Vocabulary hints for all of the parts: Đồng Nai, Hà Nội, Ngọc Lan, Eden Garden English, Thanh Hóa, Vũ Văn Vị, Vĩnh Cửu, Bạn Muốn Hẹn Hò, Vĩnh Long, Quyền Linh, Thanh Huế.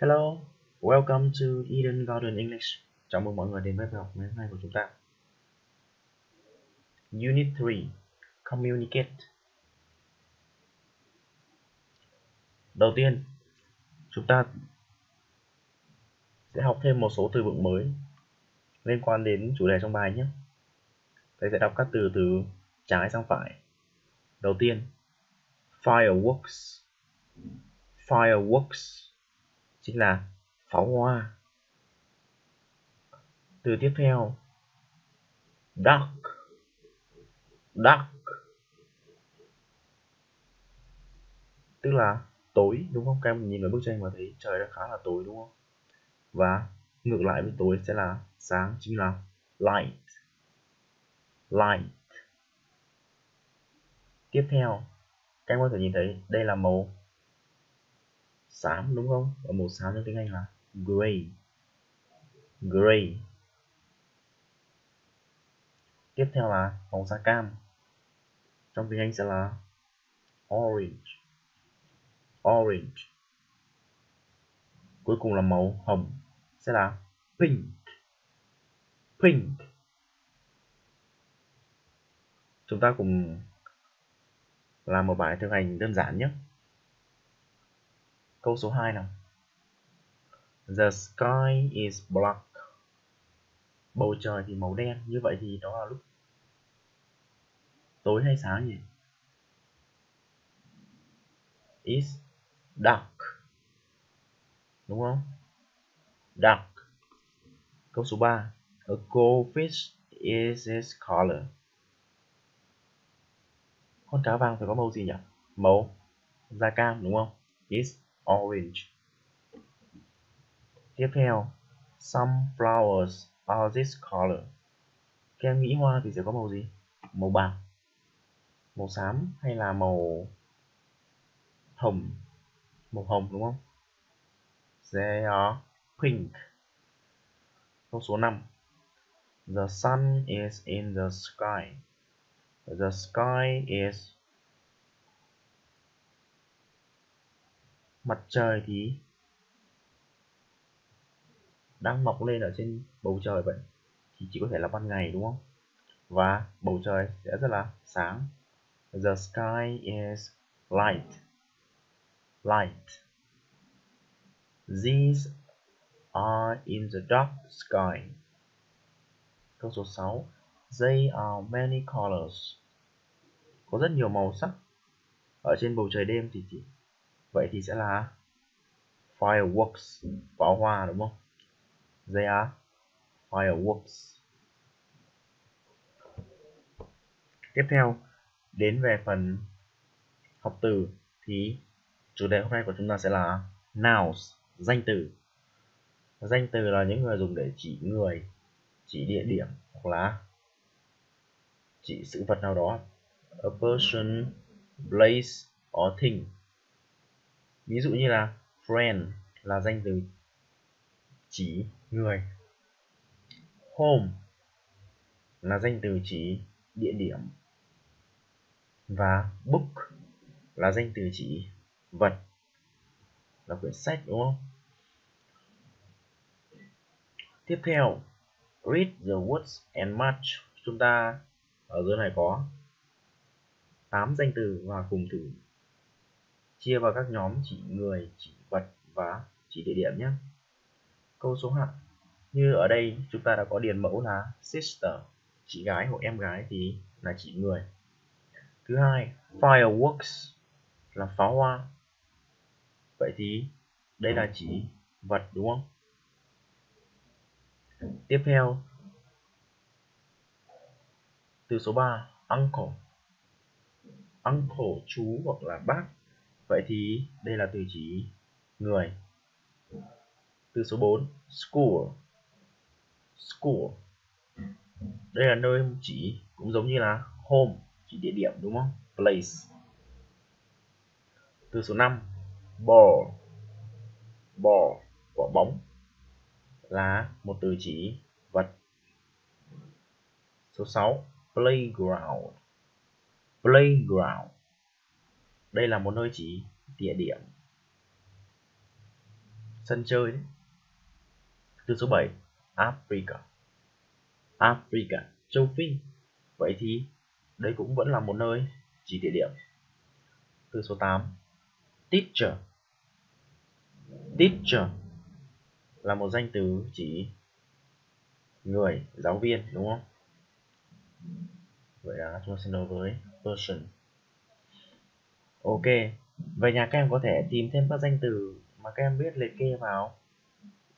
Hello, welcome to Eden Garden English. Chào mừng mọi người đến với bài học ngày hôm nay của chúng ta. Unit 3, Communicate. Đầu tiên, chúng ta sẽ học thêm một số từ vựng mới liên quan đến chủ đề trong bài nhé. Thầy sẽ đọc các từ từ trái sang phải. Đầu tiên, fireworks. Fireworks chính là pháo hoa. Từ tiếp theo, duck. Duck tức là tối, đúng không? Các em nhìn vào bức tranh mà thấy trời đã khá là tối, đúng không? Và ngược lại với tối sẽ là sáng, chính là light. Light. Tiếp theo, các em có thể nhìn thấy đây là màu xám, đúng không? Và màu xám trong tiếng Anh là gray. Gray. Tiếp theo là màu da cam, trong tiếng Anh sẽ là orange. Orange. Cuối cùng là màu hồng, sẽ là pink. Pink. Chúng ta cùng làm một bài thực hành đơn giản nhé. Câu số 2 nào. The sky is black. Bầu trời thì màu đen. Như vậy thì đó là lúc tối hay sáng nhỉ? Is dark, đúng không? Dark. Câu số 3. A goldfish is its color. Con cá vàng phải có màu gì nhỉ? Màu da cam, đúng không? Is orange. Tiếp theo, some flowers are this color. Các em nghĩ hoa thì sẽ có màu gì? Màu bạc, màu xám hay là màu hồng? Màu hồng, đúng không? They are pink. Câu số 5. The sun is in the sky. The sky is mặt trời thì đang mọc lên ở trên bầu trời, vậy thì chỉ có thể là ban ngày, đúng không? Và bầu trời sẽ rất là sáng. The sky is light. Light. These are in the dark sky. Câu số 6. They are many colors. Có rất nhiều màu sắc ở trên bầu trời đêm thì chỉ vậy thì sẽ là fireworks, pháo hoa, đúng không? They are fireworks. Tiếp theo, đến về phần học từ thì chủ đề hôm nay của chúng ta sẽ là nouns, danh từ. Danh từ là những người dùng để chỉ người, chỉ địa điểm hoặc là chỉ sự vật nào đó. A person, place or thing. Ví dụ như là friend là danh từ chỉ người. Home là danh từ chỉ địa điểm. Và book là danh từ chỉ vật, là quyển sách, đúng không? Tiếp theo, read the words and match. Chúng ta ở dưới này có 8 danh từ và cùng thử chia vào các nhóm chỉ người, chỉ vật và chỉ địa điểm nhé. Câu số 2. Như ở đây chúng ta đã có điền mẫu là sister, chị gái hoặc em gái thì là chỉ người. Thứ hai, fireworks là pháo hoa. Vậy thì đây là chỉ vật, đúng không? Tiếp theo, từ số 3, uncle. Uncle chú hoặc là bác. Vậy thì đây là từ chỉ người. Từ số 4, school. School. Đây là nơi chỉ, cũng giống như là home, chỉ địa điểm, đúng không? Place. Từ số 5, ball. Ball, quả bóng, là một từ chỉ vật. Số 6, playground. Playground. Đây là một nơi chỉ địa điểm. sân chơi đấy. Từ số 7, Africa. Africa, châu Phi. Vậy thì đây cũng vẫn là một nơi chỉ địa điểm. Từ số 8, teacher. Teacher là một danh từ chỉ người, giáo viên, đúng không? Vậy là chúng ta sẽ nói với person. Ok, về nhà các em có thể tìm thêm các danh từ mà các em biết liệt kê vào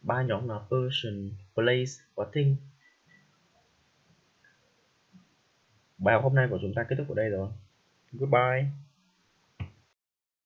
ba nhóm là person, place và thing. Bài học hôm nay của chúng ta kết thúc ở đây rồi. Goodbye.